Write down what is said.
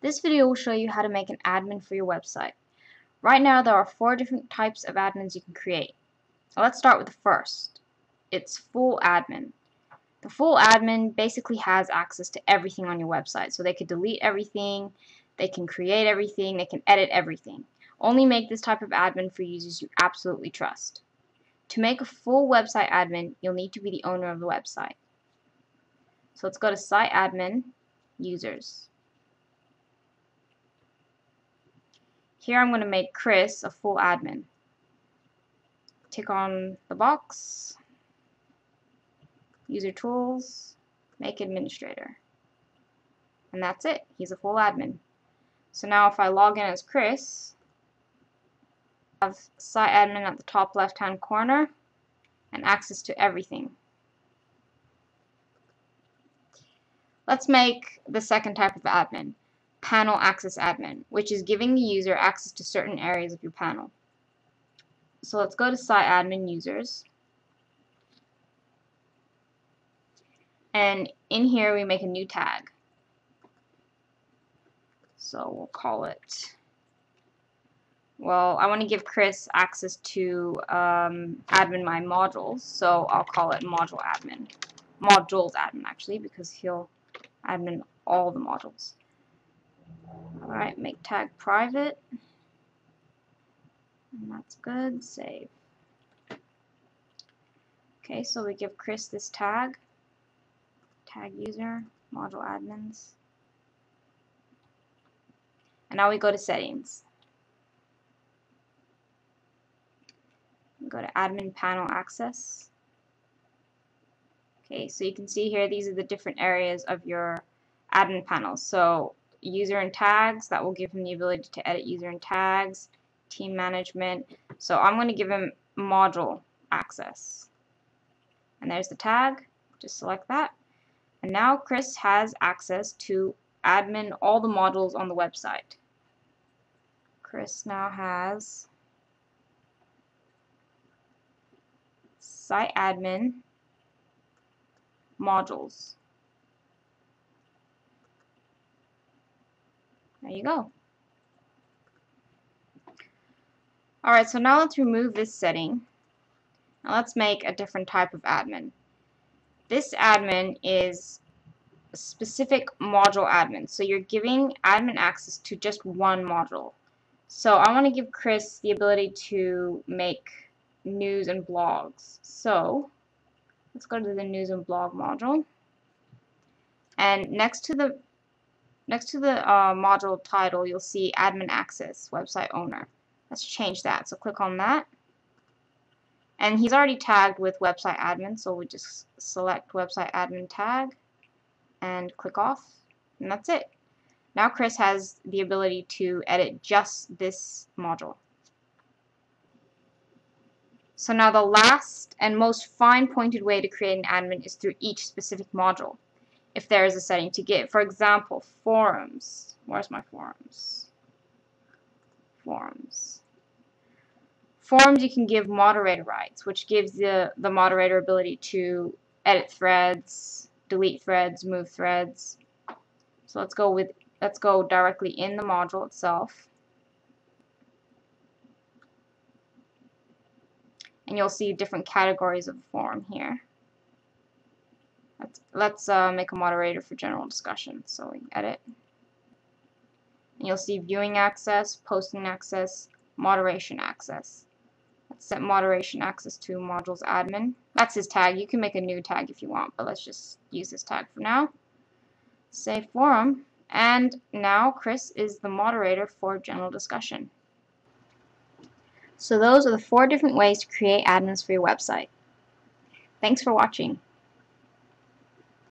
This video will show you how to make an admin for your website. Right now there are 4 different types of admins you can create. So let's start with the first. It's full admin. The full admin basically has access to everything on your website. So they could delete everything, they can create everything, they can edit everything. Only make this type of admin for users you absolutely trust. To make a full website admin, you'll need to be the owner of the website. So let's go to Site Admin, Users. Here I'm going to make Chris a full admin. Tick on the box, User Tools, make Administrator. And that's it. He's a full admin. So now if I log in as Chris, I have Site Admin at the top left hand corner and access to everything. Let's make the second type of admin. Panel Access Admin, which is giving the user access to certain areas of your panel. So let's go to Site Admin Users, and in here we make a new tag. So we'll call it, well, I want to give Chris access to admin my modules, so I'll call it modules admin actually, because he'll admin all the modules. Alright, make tag private, and that's good, save. Okay, so we give Chris this tag, tag user, module admins, and now we go to settings. We go to admin panel access. Okay, so you can see here these are the different areas of your admin panel. So user and tags, that will give him the ability to edit user and tags, team management. So I'm going to give him module access. And there's the tag, just select that. And now Chris has access to admin all the modules on the website. Chris now has site admin modules. There you go. Alright, so now let's remove this setting. Now let's make a different type of admin. This admin is a specific module admin. So you're giving admin access to just one module. So I want to give Chris the ability to make news and blogs. So let's go to the news and blog module. And next to the module title, you'll see Admin Access, Website Owner. Let's change that. So click on that. And he's already tagged with Website Admin, so we just select Website Admin tag and click off. And that's it. Now Chris has the ability to edit just this module. So now the last and most fine-pointed way to create an admin is through each specific module, if there is a setting to give. For example, forums. Where's my forums? Forums. Forums, you can give moderator rights, which gives the moderator ability to edit threads, delete threads, move threads. So let's go directly in the module itself. And you'll see different categories of the forum here. Let's make a moderator for general discussion. So we edit. And you'll see viewing access, posting access, moderation access. Let's set moderation access to modules admin. That's his tag. You can make a new tag if you want, but let's just use this tag for now. Save forum. And now Chris is the moderator for general discussion. So those are the 4 different ways to create admins for your website. Thanks for watching.